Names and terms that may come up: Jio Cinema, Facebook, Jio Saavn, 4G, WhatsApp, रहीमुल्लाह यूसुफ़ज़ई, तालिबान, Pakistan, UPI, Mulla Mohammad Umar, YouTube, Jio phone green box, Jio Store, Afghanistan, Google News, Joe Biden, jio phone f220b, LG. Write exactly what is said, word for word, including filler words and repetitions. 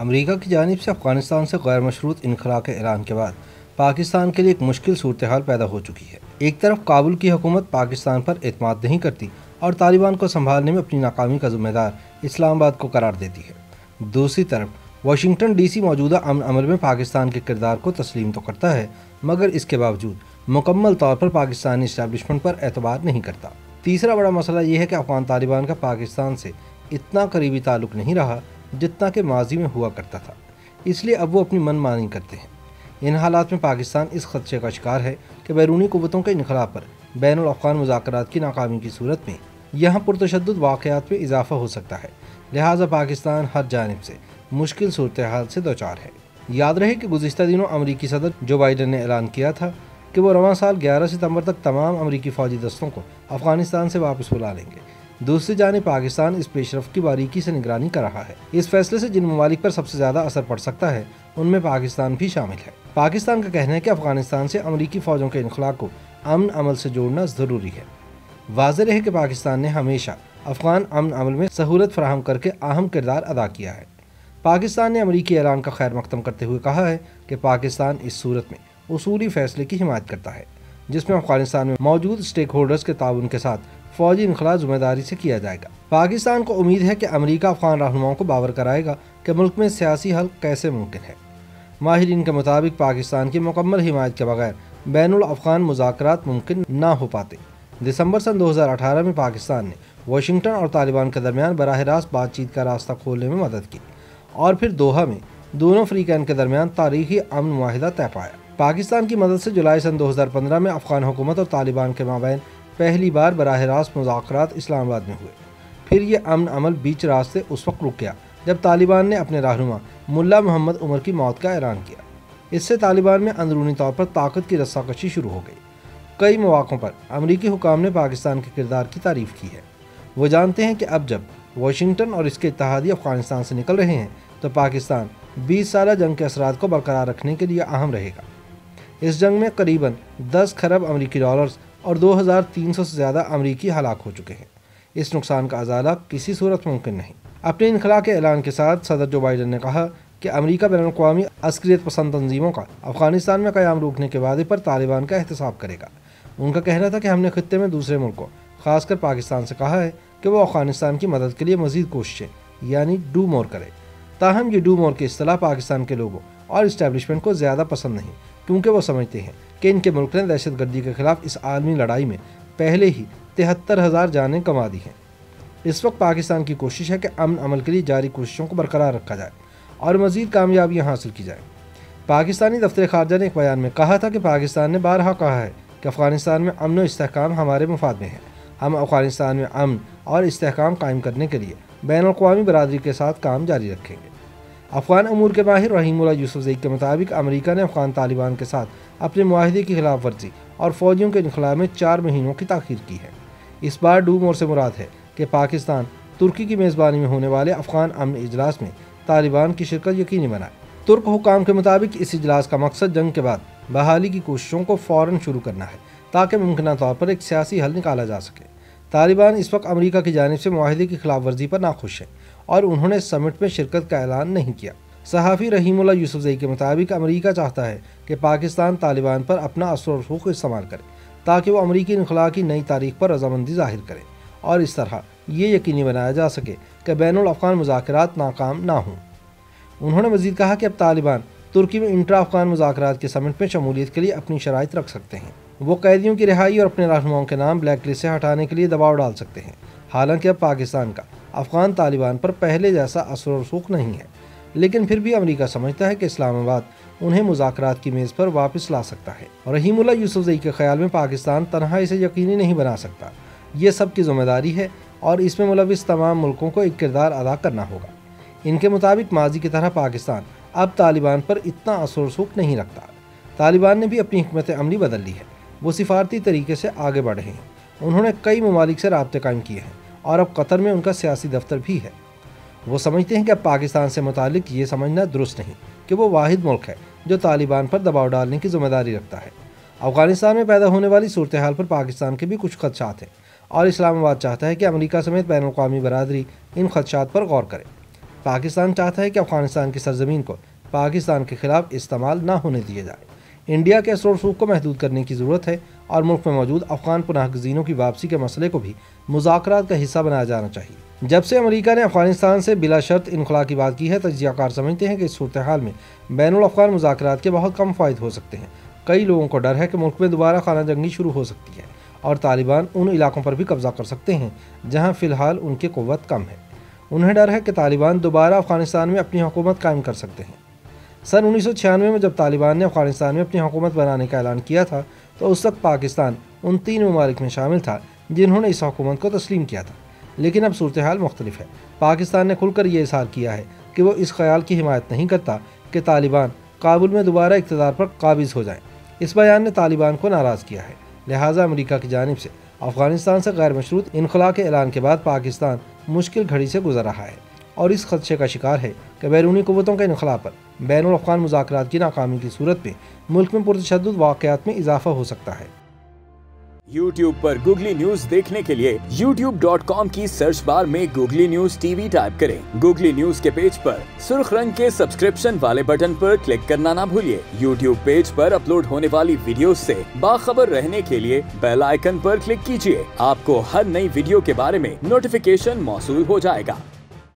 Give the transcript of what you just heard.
अमरीका की जानिब से अफगानिस्तान से गैर मशरूत इनखला के ऐलान के बाद पाकिस्तान के लिए एक मुश्किल सूरत हाल पैदा हो चुकी है। एक तरफ काबुल की हुकूमत पाकिस्तान पर एतमाद नहीं करती और तालिबान को संभालने में अपनी नाकामी का जिम्मेदार इस्लामाबाद को करार देती है। दूसरी तरफ वाशिंगटन डीसी मौजूदा अमन अमल में पाकिस्तान के किरदार को तस्लीम तो करता है, मगर इसके बावजूद मुकम्मल तौर पर पाकिस्तानी इस्टेब्लिशमेंट पर एतबार नहीं करता। तीसरा बड़ा मसला यह है कि अफगान तालिबान का पाकिस्तान से इतना करीबी ताल्लुक नहीं रहा जितना कि माजी में हुआ करता था, इसलिए अब वो अपनी मनमानी करते हैं। इन हालात में पाकिस्तान इस खदशे का शिकार है कि बैरूनी कुव्वतों के इनखला पर बैनुल अफ़गान मुज़ाकरात की नाकामी की सूरत में यहाँ पुरतशद्दुद वाक़यात में इजाफा हो सकता है। लिहाजा पाकिस्तान हर जानिब से मुश्किल सूरत हाल से दोचार है। याद रहे कि गुज़िश्ता दिनों अमरीकी सदर जो बाइडन ने ऐलान किया था कि वो रवां साल ग्यारह सितम्बर तक तमाम अमरीकी फ़ौजी दस्तों को अफ़गानिस्तान से वापस बुला लेंगे। दूसरी जानिब पाकिस्तान इस पेशरफ की बारीकी से निगरानी कर रहा है। इस फैसले से जिन ममालिक पर सबसे ज़्यादा असर पड़ सकता है उनमें पाकिस्तान भी शामिल है। पाकिस्तान का कहना है कि अफगानिस्तान से अमरीकी फ़ौजों के इनखला को अमन अमल से जोड़ना ज़रूरी है। वाज़ेह है कि पाकिस्तान ने हमेशा अफगान अमन अमल में सहूलत फराहम करके अहम किरदार अदा किया है। पाकिस्तान ने अमरीकी ऐलान का खैर मकदम करते हुए कहा है कि पाकिस्तान इस सूरत में उसूली फ़ैसले की हिमायत करता है जिसमें अफगानिस्तान में मौजूद स्टेक होल्डर्स के ताउन के साथ फौजी इनखला जिम्मेदारी से किया जाएगा। पाकिस्तान को उम्मीद है कि अमरीका अफगान रहनुमाओं को बावर कराएगा कि मुल्क में सियासी हल कैसे मुमकिन है। माहिरीन के मुताबिक पाकिस्तान की मुकम्मल हिमायत के बगैर बैनुल अफगान मुज़ाकरात मुमकिन ना हो पाते। दिसंबर सन दो हज़ार अठारह में पाकिस्तान ने वाशिंगटन और तालिबान के दरमियान बराह रास्त बातचीत का रास्ता खोलने में मदद की और फिर दोहा में दोनों अफ्रीकान के दरमियान तारीखी अमन मुआहिदा तय पाया। पाकिस्तान की मदद से जुलाई सन दो हज़ार पंद्रह में अफगान हुकूमत और तालिबान के माबैन पहली बार बराह रास्त मुज़ाकरात इस्लामाबाद में हुए। फिर ये अमन अमल बीच रास्ते उस वक्त रुक गया जब तालिबान ने अपने रहनुमा मुल्ला मोहम्मद उमर की मौत का ऐलान किया। इससे तालिबान में अंदरूनी तौर पर ताकत की रस्साकशी शुरू हो गई। कई मौक़ों पर अमरीकी हुकाम ने पाकिस्तान के किरदार की तारीफ की है। वो जानते हैं कि अब जब वाशिंगटन और इसके इत्तेहादी अफगानिस्तान से निकल रहे हैं तो पाकिस्तान बीस साल जंग के असरात को बरकरार रखने के लिए अहम रहेगा। इस जंग में करीबन दस खरब अमरीकी डॉलर्स और दो हज़ार तीन सौ से ज़्यादा अमरीकी हलाक हो चुके हैं। इस नुकसान का अजाला किसी सूरत मुमकिन नहीं। अपने इनखला के ऐलान के साथ सदर जो बाइडन ने कहा कि अमरीका बैन-उल-अक़वामी अस्करियत पसंद तंजीमों का अफगानिस्तान में क़याम रोकने के वादे पर तालिबान का एहतसाब करेगा। उनका कहना था कि हमने खत्ते में दूसरे मुल्कों खासकर पाकिस्तान से कहा है कि वह अफगानिस्तान की मदद के लिए मज़ीद कोशिशें यानी डू मोर करें। ताहम ये डू मोर की असलाह पाकिस्तान के लोगों और इस्टेब्लिशमेंट को ज़्यादा पसंद नहीं, क्योंकि वो समझते हैं कि इनके मुल्क ने दहशतगर्दी के खिलाफ इस आलमी लड़ाई में पहले ही तिहत्तर हज़ार जानें कमा दी हैं। इस वक्त पाकिस्तान की कोशिश है कि अमन अमल के लिए जारी कोशिशों को बरकरार रखा जाए और मज़ीद कामयाबियाँ हासिल की जाएँ। पाकिस्तानी दफ्तर खारजा ने एक बयान में कहा था कि पाकिस्तान ने बारहा कहा है कि अफगानिस्तान में अमन और इस्तेहकाम हमारे मुफाद में है। हम अफगानिस्तान में अमन और इस्तेहकाम कायम करने के लिए बैनुल-अक़वामी बरादरी के साथ काम जारी रखेंगे। अफगान अमूर के माहिर रहीमुल्लाह यूसुफ़ज़ई के मुताबिक अमरीका ने अफगान तालिबान के साथ अपने मुआहदे की खिलाफ वर्जी और फौजियों के इनखला में चार महीनों की ताख़ीर की है। इस बार डू मोर से मुराद है कि पाकिस्तान तुर्की की मेज़बानी में होने वाले अफगान अमन इजलास में तालिबान की शिरकत यकीनी बनाए। तुर्क हुकाम के मुताबिक इस इजलास का मकसद जंग के बाद बहाली की कोशिशों को फ़ौरन शुरू करना है ताकि मुमकिन तौर पर एक सियासी हल निकाला जा सके। तालिबान इस वक्त अमरीका की जानिब से मुआहदे की खिलाफ वर्जी पर नाखुश है और उन्होंने समिट में शिरकत का ऐलान नहीं किया। सहाफ़ी रहीमुल्लाह यूसुफ़ज़ई के मुताबिक अमरीका चाहता है कि पाकिस्तान तालिबान पर अपना असर और रसूख इस्तेमाल करे ताकि वो अमरीकी इनखला की नई तारीख पर रजामंदी ज़ाहिर करे और इस तरह ये यकीनी बनाया जा सके कि बैनुल अफ़गान मुज़ाकरात नाकाम ना हों। उन्होंने मज़ीद कहा कि अब तालिबान तुर्की में इंट्रा अफ़गान मुज़ाकरात के समिट में शमूलियत के लिए अपनी शराइत रख सकते हैं। वो कैदियों की रिहाई और अपने रहनुमाओं के नाम ब्लैक लिस्ट से हटाने के लिए दबाव डाल सकते हैं। हालांकि अब पाकिस्तान का अफ़गान तालिबान पर पहले जैसा असर और रसूख नहीं है, लेकिन फिर भी अमरीका समझता है कि इस्लामाबाद उन्हें मुज़ाकरात की मेज़ पर वापस ला सकता है। रहीमुल्लाह यूसुफ़ज़ई के ख्याल में पाकिस्तान तनहा इसे यकीनी नहीं बना सकता। ये सब की जिम्मेदारी है और इसमें मुलविस तमाम मुल्कों को एक किरदार अदा करना होगा। इनके मुताबिक माजी की तरह पाकिस्तान अब तालिबान पर इतना असर और रसूख नहीं रखता। तालिबान ने भी अपनी हिकमत अमली बदल ली है। वो सिफारती तरीके से आगे बढ़े हैं। उन्होंने कई ममालिक से राब्ते कायम किए हैं और अब कतर में उनका सियासी दफ्तर भी है। वो समझते हैं कि अब पाकिस्तान से मुतालिक ये समझना दुरुस्त नहीं कि वो वाहिद मुल्क है जो तालिबान पर दबाव डालने की जिम्मेदारी रखता है। अफगानिस्तान में पैदा होने वाली सूरत हाल पर पाकिस्तान के भी कुछ खदशात हैं और इस्लामाबाद चाहता है कि अमरीका समेत बैनुल अक़वामी बरादरी इन खदशात पर गौर करे। पाकिस्तान चाहता है कि अफगानिस्तान की सरजमीन को पाकिस्तान के खिलाफ इस्तेमाल ना होने दिए जाए। इंडिया के असर सूख को महदूद करने की ज़रूरत है और मुल्क में मौजूद अफगान पनाहगज़ीनों की वापसी के मसले को भी मुज़ाकरात का हिस्सा बनाया जाना चाहिए। जब से अमेरिका ने अफगानिस्तान से बिला शर्त इनखला की बात की है, तजियाकार समझते हैं कि इस सूरत हाल में बैनुल अफगान मुज़ाकरात के बहुत कम फ़ायदे हो सकते हैं। कई लोगों को डर है कि मुल्क में दोबारा खाना जंगी शुरू हो सकती है और तालिबान उन इलाकों पर भी कब्जा कर सकते हैं जहां फ़िलहाल उनकी क़ुव्वत कम है। उन्हें डर है कि तालिबान दोबारा अफगानिस्तान में अपनी हुकूमत कायम कर सकते हैं। सन उन्नीस सौ छियानवे में जब तालिबान ने अफगानिस्तान में अपनी हुकूमत बनाने का ऐलान किया था तो उस वक्त पाकिस्तान उन तीन ममालिक में शामिल था जिन्होंने इस हुकूमत को तस्लीम किया था। लेकिन अब सूरत हाल मुख्तलिफ है। पाकिस्तान ने खुलकर ये इजहार किया है कि वो इस ख्याल की हिमायत नहीं करता कि तालिबान काबुल में दोबारा इक़्तिदार पर काबिज़ हो जाए। इस बयान ने तालिबान को नाराज़ किया है। लिहाजा अमेरिका की जानिब से अफगानिस्तान से गैर मशरूत इनखला के ऐलान के बाद पाकिस्तान मुश्किल घड़ी से गुजर रहा है और इस खदशे का शिकार है कि बैरूनी क़ुव्वतों के इनखला पर बैनुल अफ़गान मुज़ाकरात की नाकामी की सूरत में मुल्क में पुरतशद्दुद वाक़यात में इजाफा हो सकता है। YouTube पर Google News देखने के लिए यूट्यूब डॉट कॉम की सर्च बार में Google News T V type करें। Google News के पेज पर सुर्ख रंग के सब्सक्रिप्शन वाले बटन पर क्लिक करना ना भूलिए। YouTube पेज पर अपलोड होने वाली वीडियो से बाखबर रहने के लिए बेल आइकन पर क्लिक कीजिए। आपको हर नई वीडियो के बारे में नोटिफिकेशन मौसूल हो जाएगा।